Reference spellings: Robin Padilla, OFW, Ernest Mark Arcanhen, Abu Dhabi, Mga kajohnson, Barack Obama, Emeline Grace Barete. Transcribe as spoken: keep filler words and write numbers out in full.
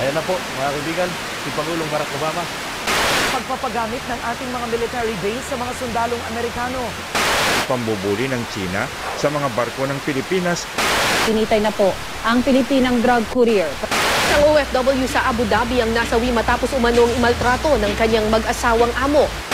Ayan na po, mga kaibigan, si Pangulong Barack Obama. Pagpapagamit ng ating mga military base sa mga sundalong Amerikano. Pambubuli ng China sa mga barko ng Pilipinas. Tinitay na po ang Pilipinang drug courier. Isang O F W sa Abu Dhabi ang nasawi matapos umanong imaltrato ng kanyang mag-asawang amo.